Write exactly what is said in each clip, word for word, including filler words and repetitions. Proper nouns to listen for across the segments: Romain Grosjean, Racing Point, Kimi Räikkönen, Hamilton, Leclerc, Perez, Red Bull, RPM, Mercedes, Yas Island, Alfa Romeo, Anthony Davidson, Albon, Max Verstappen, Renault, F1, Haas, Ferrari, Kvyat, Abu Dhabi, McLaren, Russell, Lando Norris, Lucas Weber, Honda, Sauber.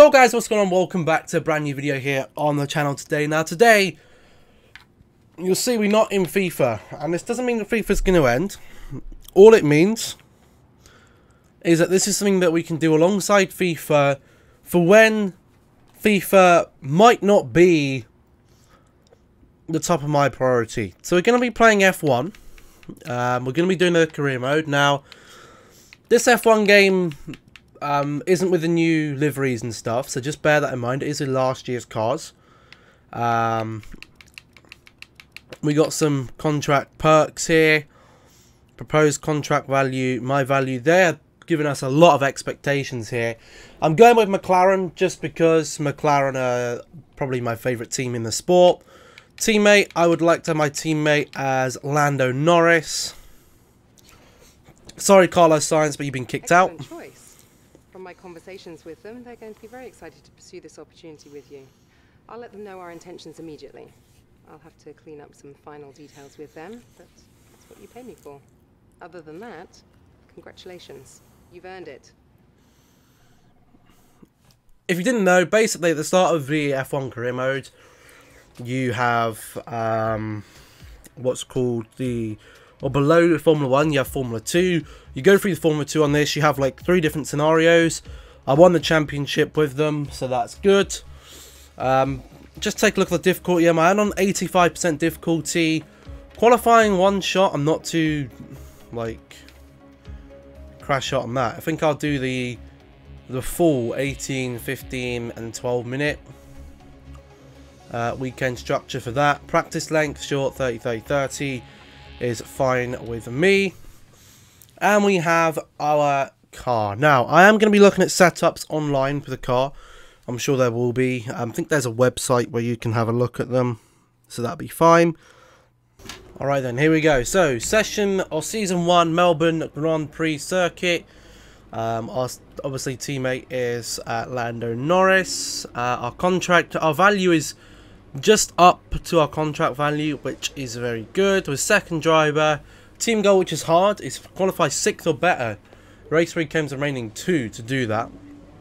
Yo guys, what's going on? Welcome back to a brand new video here on the channel today. Now today, you'll see we're not in FIFA, and this doesn't mean that FIFA's going to end. All it means is that this is something that we can do alongside FIFA for when FIFA might not be the top of my priority. So we're going to be playing F one. Um, we're going to be doing a career mode. Now, this F one game Um, isn't with the new liveries and stuff, so just bear that in mind. It is in last year's cars. Um, we got some contract perks here. Proposed contract value, my value. They're giving us a lot of expectations here. I'm going with McLaren just because McLaren are probably my favourite team in the sport. Teammate, I would like to have my teammate as Lando Norris. Sorry, Carlos Sainz, but you've been kicked out. Excellent choice. From my conversations with them, they're going to be very excited to pursue this opportunity with you. I'll let them know our intentions immediately. I'll have to clean up some final details with them, but that's what you pay me for. Other than that, congratulations. You've earned it. If you didn't know, basically at the start of the F one career mode, you have um, what's called the... or below Formula one, you have Formula two. You go through the Formula two on this. You have like three different scenarios. I won the championship with them, so that's good. Um, just take a look at the difficulty. I'm on eighty-five percent difficulty. Qualifying one shot. I'm not too, like, crash out on that. I think I'll do the, the full eighteen, fifteen, and twelve minute uh, weekend structure for that. Practice length, short, thirty, thirty, thirty. Is fine with me. And we have our car. Now, I am going to be looking at setups online for the car. I'm sure there will be. Um, I think there's a website where you can have a look at them, so that'll be fine. Alright then, here we go. So, session or season one, Melbourne Grand Prix Circuit. Um, our, obviously, teammate is uh, Lando Norris. Uh, our contract, our value is just up to our contract value, which is very good. With second driver, team goal, which is hard, is qualify sixth or better. Race three comes remaining two to do that.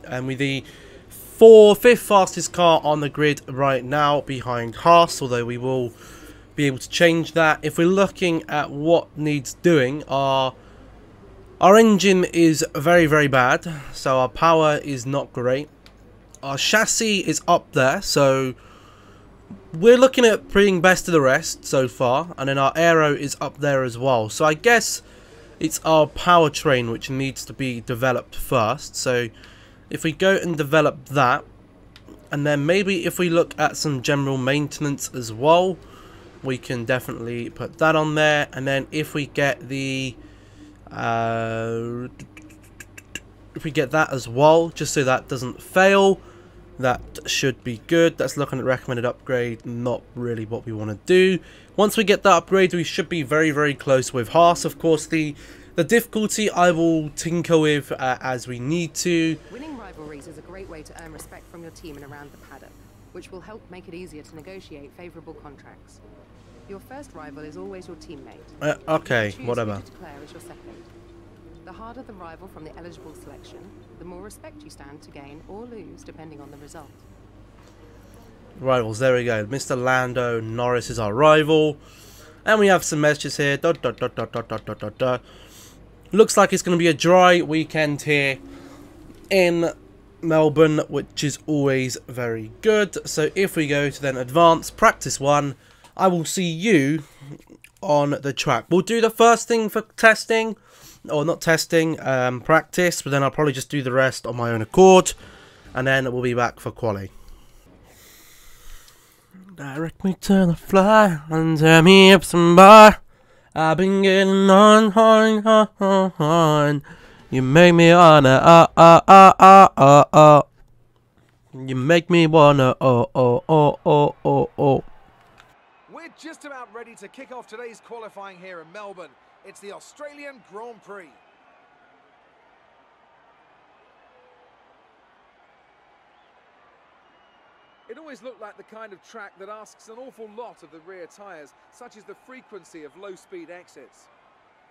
And with the four, fifth fastest car on the grid right now behind Haas, although we will be able to change that. If we're looking at what needs doing, our, our engine is very, very bad. So our power is not great. Our chassis is up there, so we're looking at being best of the rest so far, and then our aero is up there as well. So I guess it's our powertrain which needs to be developed first. So if we go and develop that, and then maybe if we look at some general maintenance as well, we can definitely put that on there. And then if we get the, uh, if we get that as well, just so that doesn't fail. That should be good. That's looking at recommended upgrade. Not really what we want to do. Once we get that upgrade, we should be very, very close with Haas. Of course, the the difficulty I will tinker with uh, as we need to. Winning rivalries is a great way to earn respect from your team and around the paddock, which will help make it easier to negotiate favourable contracts. Your first rival is always your teammate. Uh, okay, whatever. The harder the rival from the eligible selection, the more respect you stand to gain or lose, depending on the result. Rivals, there we go. Mister Lando Norris is our rival. And we have some messages here. Dot, dot, dot, dot, dot, dot, dot, dot. Looks like it's going to be a dry weekend here in Melbourne, which is always very good. So if we go to then advanced practice one, I will see you on the track. We'll do the first thing for testing. Or not testing, um, practice, but then I'll probably just do the rest on my own accord, and then we'll be back for quali. Direct me to the fly and tear me up some bar. I've been getting on, on, on, on. You make me wanna, oh, oh, oh, oh, oh, oh. You make me wanna, oh, oh, oh, oh, oh, oh. We're just about ready to kick off today's qualifying here in Melbourne. It's the Australian Grand Prix. It always looked like the kind of track that asks an awful lot of the rear tyres, such as the frequency of low-speed exits.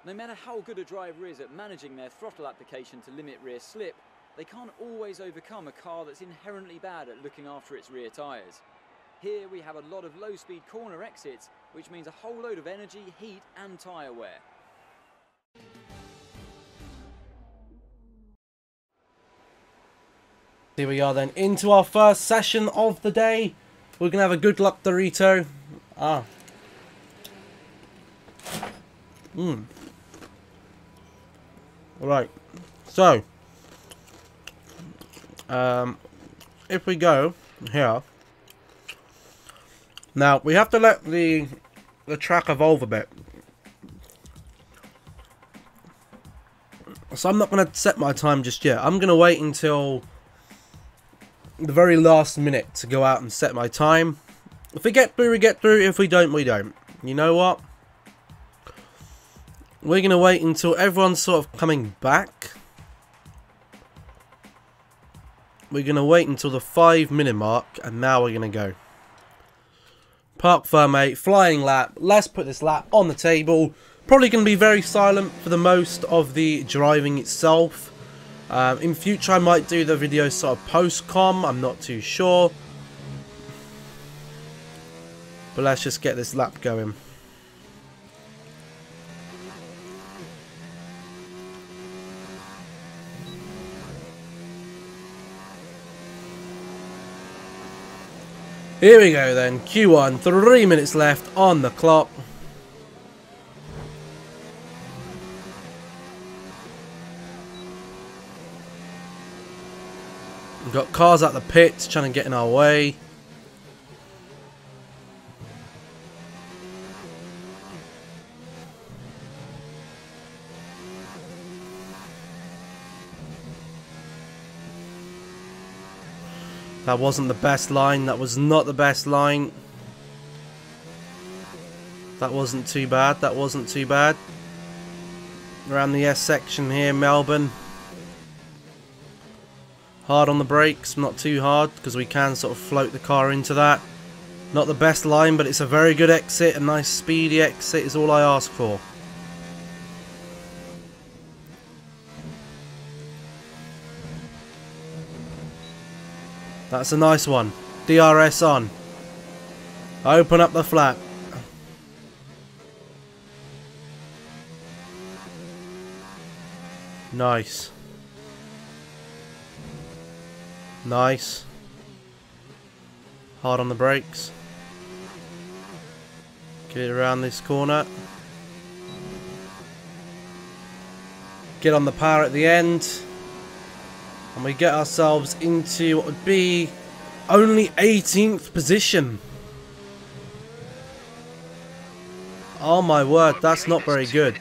No matter how good a driver is at managing their throttle application to limit rear slip, they can't always overcome a car that's inherently bad at looking after its rear tyres. Here we have a lot of low-speed corner exits, which means a whole load of energy, heat and tyre wear. Here we are then, into our first session of the day. We're going to have a good luck Dorito. Ah. Mmm. Right. So. Um. If we go here. Now, we have to let the, the track evolve a bit. So I'm not going to set my time just yet. I'm going to wait until the very last minute to go out and set my time. If we get through, we get through. If we don't, we don't. You know what? We're going to wait until everyone's sort of coming back. We're going to wait until the five minute mark, and now we're going to go. Parc Fermé, flying lap. Let's put this lap on the table. Probably going to be very silent for the most of the driving itself. Um, in future, I might do the video sort of post-com. I'm not too sure. But let's just get this lap going. Here we go then. Q one, three minutes left on the clock. We've got cars at the pits trying to get in our way. That wasn't the best line. That was not the best line. That wasn't too bad. That wasn't too bad. Around the S section here, Melbourne. Hard on the brakes, not too hard, because we can sort of float the car into that. Not the best line, but it's a very good exit. A nice speedy exit is all I ask for. That's a nice one. D R S on. Open up the flap. Nice. Nice. Hard on the brakes. Get it around this corner. Get on the power at the end. And we get ourselves into what would be only eighteenth position. Oh my word, that's not very good.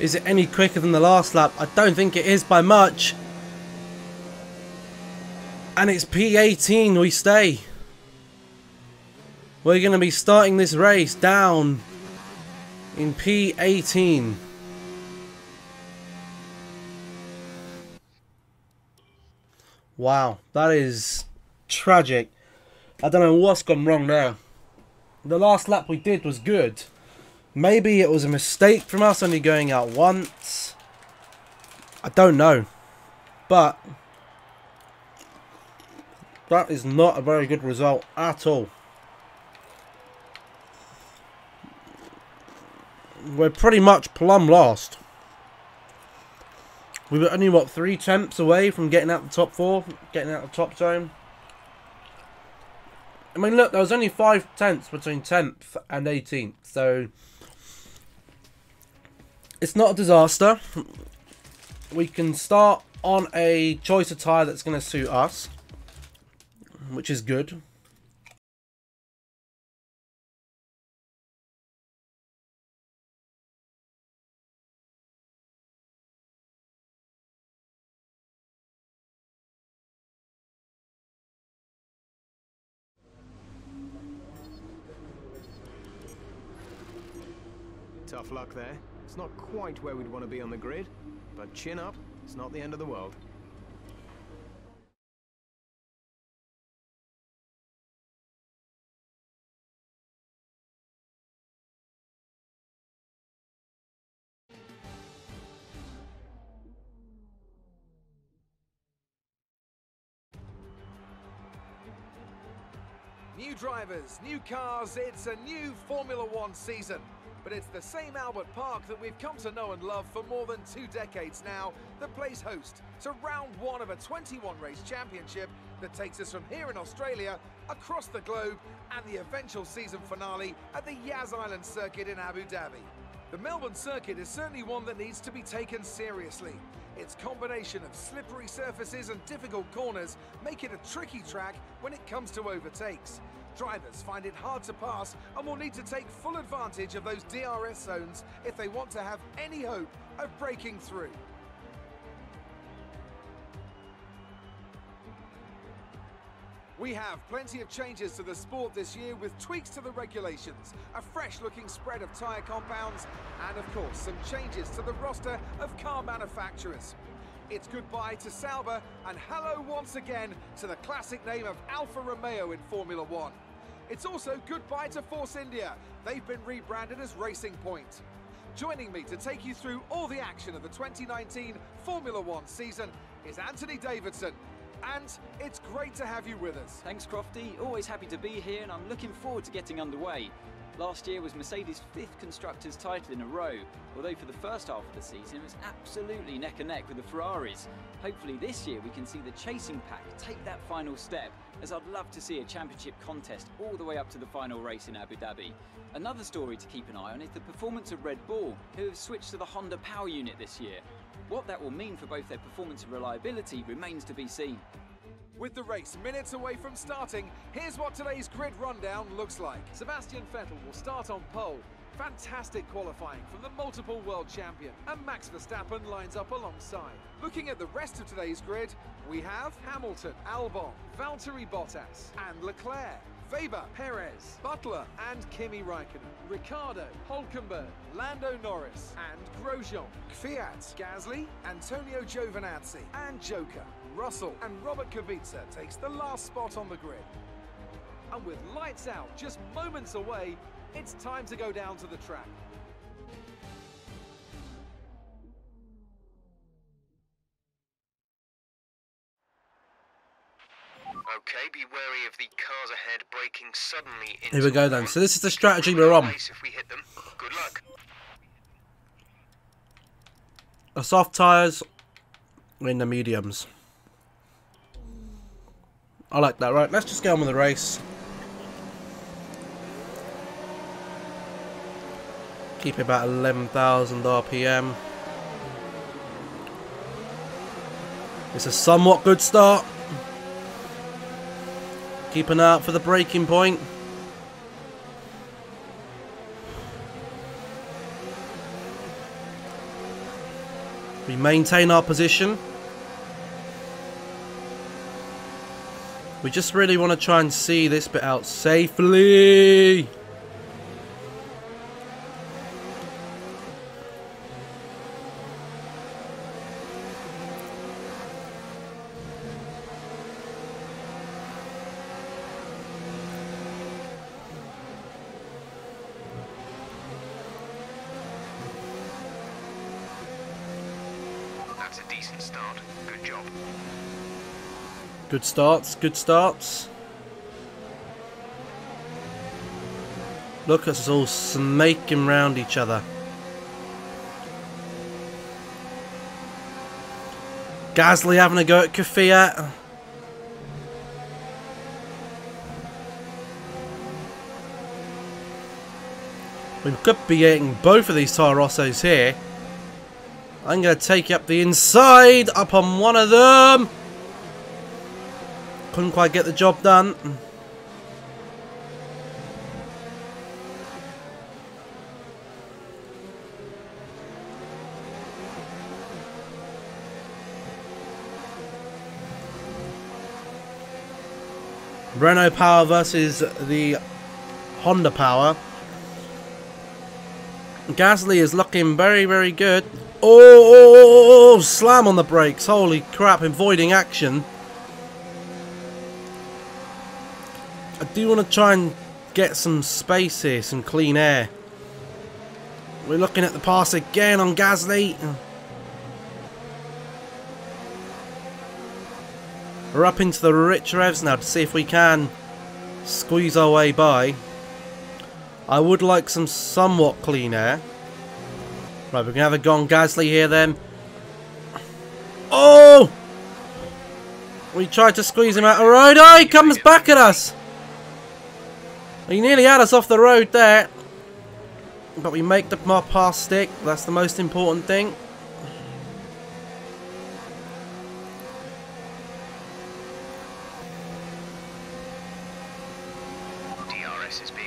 Is it any quicker than the last lap? I don't think it is by much. And it's P eighteen, we stay. We're going to be starting this race down in P eighteen. Wow, that is tragic. I don't know what's gone wrong there. The last lap we did was good. Maybe it was a mistake from us only going out once. I don't know. But That is not a very good result at all. We're pretty much plumb lost. We were only, what, three tenths away from getting out the top four, getting out the top zone. I mean, look, there was only five tenths between tenth and eighteenth, so it's not a disaster. We can start on a choice of tyre that's going to suit us, which is good. Tough luck there. It's not quite where we'd want to be on the grid, but chin up, it's not the end of the world. New drivers, new cars, it's a new Formula One season. But it's the same Albert Park that we've come to know and love for more than two decades now that plays host to round one of a twenty-one race championship that takes us from here in Australia, across the globe, and the eventual season finale at the Yas Island circuit in Abu Dhabi. The Melbourne circuit is certainly one that needs to be taken seriously. Its combination of slippery surfaces and difficult corners make it a tricky track when it comes to overtakes. Drivers find it hard to pass and will need to take full advantage of those D R S zones if they want to have any hope of breaking through. We have plenty of changes to the sport this year with tweaks to the regulations, a fresh-looking spread of tyre compounds, and of course some changes to the roster of car manufacturers. It's goodbye to Sauber and hello once again to the classic name of Alfa Romeo in Formula One. It's also goodbye to Force India. They've been rebranded as Racing Point. Joining me to take you through all the action of the twenty nineteen Formula One season is Anthony Davidson. And it's great to have you with us. Thanks, Crofty. Always happy to be here, and I'm looking forward to getting underway. Last year was Mercedes' fifth Constructors' title in a row, although for the first half of the season it was absolutely neck and neck with the Ferraris. Hopefully this year we can see the chasing pack take that final step, as I'd love to see a championship contest all the way up to the final race in Abu Dhabi. Another story to keep an eye on is the performance of Red Bull, who have switched to the Honda power unit this year. What that will mean for both their performance and reliability remains to be seen. With the race minutes away from starting, here's what today's grid rundown looks like. Sebastian Vettel will start on pole. Fantastic qualifying from the multiple world champion. And Max Verstappen lines up alongside. Looking at the rest of today's grid, we have Hamilton, Albon, Valtteri Bottas, and Leclerc. Weber, Perez, Butler, and Kimi Räikkönen. Ricciardo, Hülkenberg, Lando Norris, and Grosjean. Kvyat, Gasly, Antonio Giovinazzi, and Joker. Russell and Robert Kubica takes the last spot on the grid. And with lights out just moments away, it's time to go down to the track. Okay, be wary of the cars ahead braking suddenly into... Here we go then. So this is the strategy we're on. If we hit them, good luck. Our soft tyres in the mediums. I like that. Right, let's just get on with the race. Keep it about eleven thousand R P M. It's a somewhat good start. Keep an eye out for the breaking point. We maintain our position. We just really want to try and see this bit out safely. That's a decent start. Good job. Good starts, good starts. Look, us all snaking round each other. Gasly having a go at Kvyat. We could be getting both of these Toro Rossos here. I'm going to take up the inside, up on one of them. Couldn't quite get the job done. Renault power versus the Honda power. Gasly is looking very, very good. Oh, oh, oh, oh, slam on the brakes. Holy crap, avoiding action. I do want to try and get some space here, some clean air. We're looking at the pass again on Gasly. We're up into the rich revs now to see if we can squeeze our way by. I would like some somewhat clean air. Right, we're going to have a go on Gasly here then. Oh! We tried to squeeze him out of the road. Oh, he comes back at us! He nearly had us off the road there. But we make the pass stick. That's the most important thing.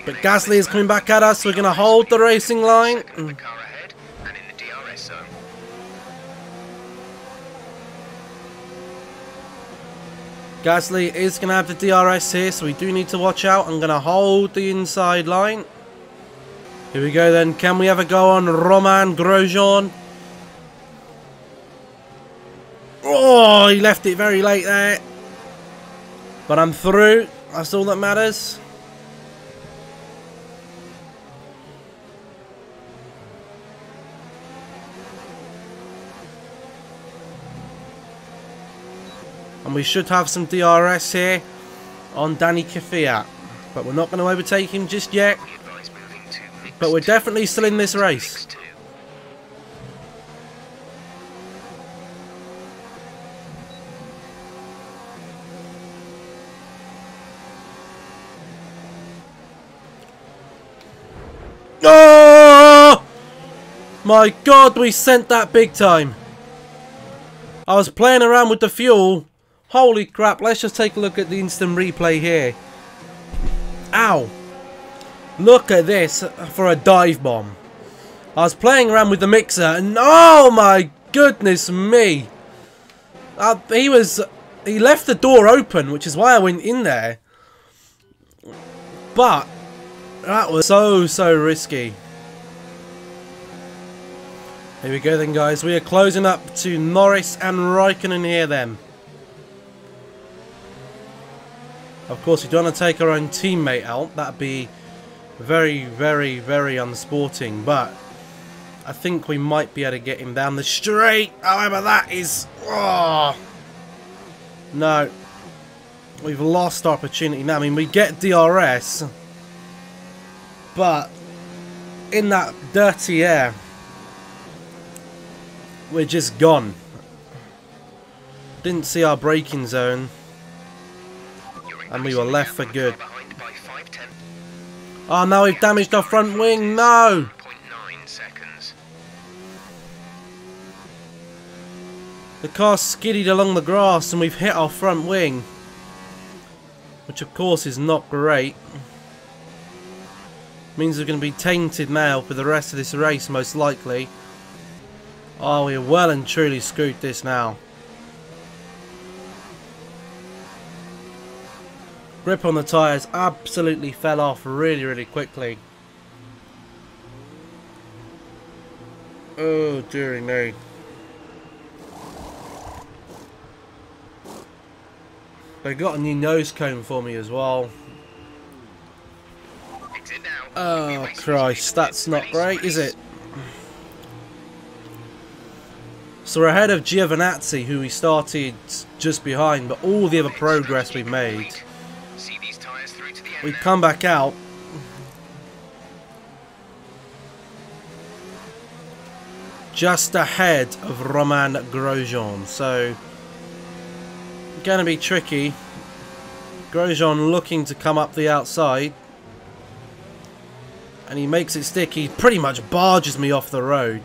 But Gasly is coming back at us. We're going to hold the racing line. Gasly is going to have the D R S here, so we do need to watch out. I'm going to hold the inside line. Here we go then. Can we have a go on Romain Grosjean? Oh, he left it very late there. But I'm through. That's all that matters. And we should have some D R S here on Danny Kvyat. But we're not going to overtake him just yet. But we're definitely still in this race. Oh! My God, we sent that big time. I was playing around with the fuel. Holy crap, let's just take a look at the instant replay here. Ow. Look at this for a dive bomb. I was playing around with the mixer and oh my goodness me. Uh, he was, he left the door open, which is why I went in there. But that was so, so risky. Here we go then guys, we are closing up to Norris and Räikkönen here then. Of course, we don't want to take our own teammate out. That'd be very, very, very unsporting. But I think we might be able to get him down the straight. However, that is... Oh, no. We've lost our opportunity now. I mean, we get D R S. But in that dirty air, we're just gone. Didn't see our braking zone. And we were left for good. Oh no, we've damaged our front wing. No! The car skidded along the grass and we've hit our front wing. Which of course is not great. Means we're going to be tainted now for the rest of this race most likely. Oh, we're well and truly screwed this now. Grip on the tyres absolutely fell off really, really quickly. Oh, dearie me. They got a new nose cone for me as well. Oh, Christ, that's not great, is it? So we're ahead of Giovinazzi, who we started just behind, but all the other progress we made. We come back out. Just ahead of Romain Grosjean, so going to be tricky. Grosjean looking to come up the outside, and he makes it stick. He pretty much barges me off the road.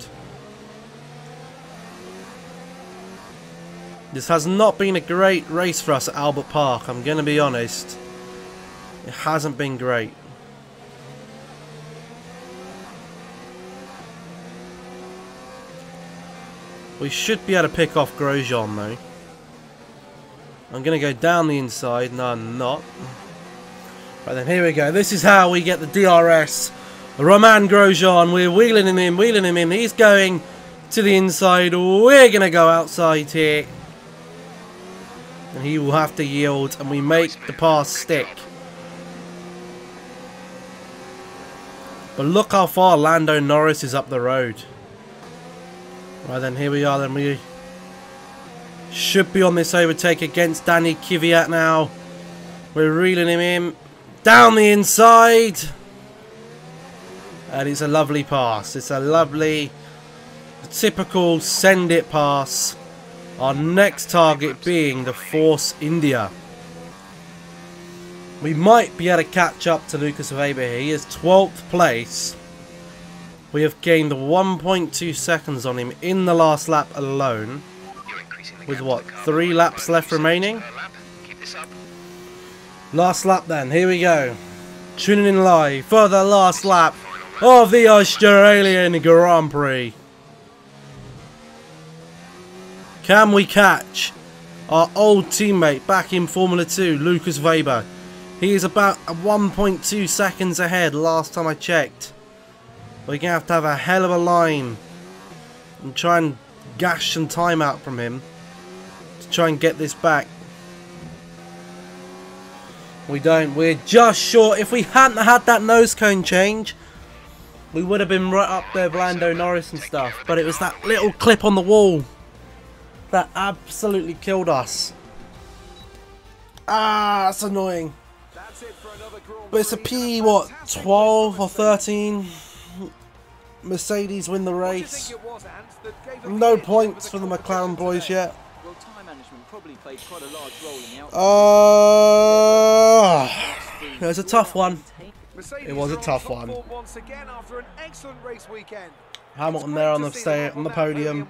This has not been a great race for us at Albert Park, I'm going to be honest. It hasn't been great. We should be able to pick off Grosjean though. I'm going to go down the inside. No, I'm not. Right then, here we go. This is how we get the D R S. Romain Grosjean, we're wheeling him in, wheeling him in. He's going to the inside. We're going to go outside here. And he will have to yield, and we make the pass stick. But look how far Lando Norris is up the road. Right then, here we are then, we should be on this overtake against Danny Kvyat now. We're reeling him in, down the inside. And it's a lovely pass, it's a lovely, typical send it pass. Our next target being the Force India. We might be able to catch up to Lucas Weber here, he is twelfth place. We have gained one point two seconds on him in the last lap alone. With what, three laps left remaining? Last lap then, here we go. Tuning in live for the last lap of the Australian Grand Prix. Can we catch our old teammate back in Formula two, Lucas Weber? He is about one point two seconds ahead last time I checked. We're going to have to have a hell of a line and try and gash some time out from him to try and get this back. We don't. We're just short. If we hadn't had that nose cone change, we would have been right up there with Lando Norris and stuff. But it was that little clip on the wall that absolutely killed us. Ah, that's annoying. But it's a P, what, twelve or thirteen? Mercedes win the race. No points for the McLaren boys yet. Uh, it was a tough one. It was a tough one. Hamilton there on the stay, on the podium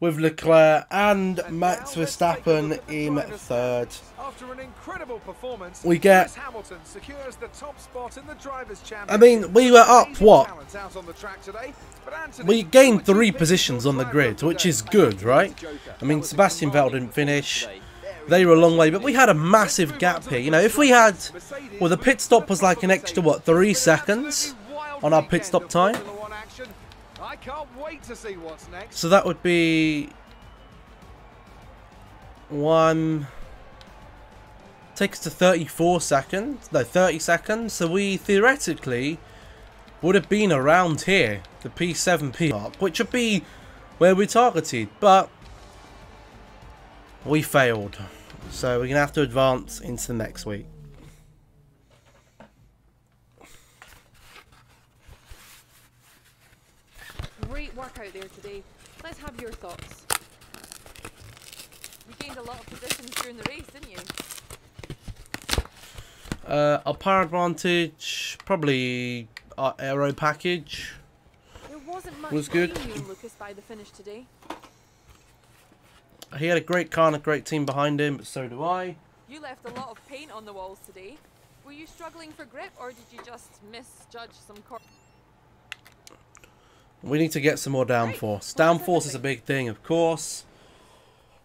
with Leclerc and Max Verstappen in third. We get. I mean, we were up what? We gained three positions on the grid, which is good, right? I mean, Sebastian Vettel didn't finish. They were a long way, but we had a massive gap here. You know, if we had, well, the pit stop was like an extra, what, three seconds on our pit stop time. I can't wait to see what's next. So that would be one, takes us to thirty-four seconds, no, thirty seconds. So we theoretically would have been around here, the P seven P mark, which would be where we targeted, but we failed. So we're going to have to advance into the next week. Great work out there today. Let's have your thoughts. You gained a lot of positions during the race, didn't you? Uh, our power advantage, probably our aero package. There wasn't much was good. Lucas by the finish today. He had a great car and a great team behind him, but so do I. You left a lot of paint on the walls today. Were you struggling for grip, or did you just misjudge some corners? We need to get some more downforce. Downforce is a big thing, of course.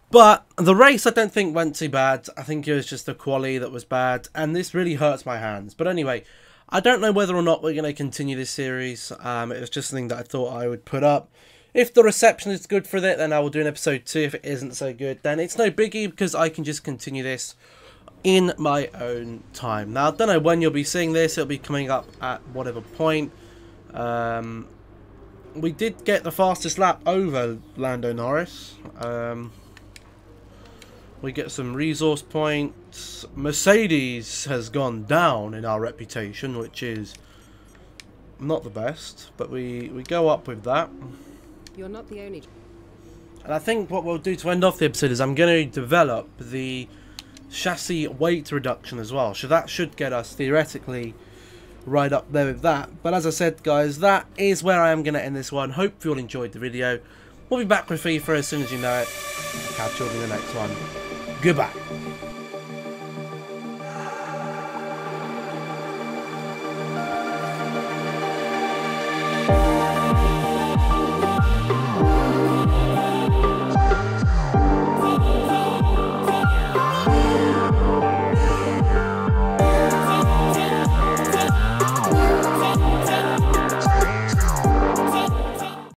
But the race, I don't think, went too bad. I think it was just the quali that was bad. And this really hurts my hands. But anyway, I don't know whether or not we're going to continue this series. Um, it was just something that I thought I would put up. If the reception is good for it, then I will do an episode two. If it isn't so good, then it's no biggie because I can just continue this in my own time. Now, I don't know when you'll be seeing this. It'll be coming up at whatever point. Um... we did get the fastest lap over Lando Norris. Um, we get some resource points. Mercedes has gone down in our reputation, which is not the best, but we, we go up with that. You're not the only... And I think what we'll do to end off the episode is I'm going to develop the chassis weight reduction as well. So that should get us theoretically right up there with that. But as I said, guys, that is where I am going to end this one. Hope you all enjoyed the video. We'll be back with FIFA as soon as you know it. Catch you all in the next one. Goodbye.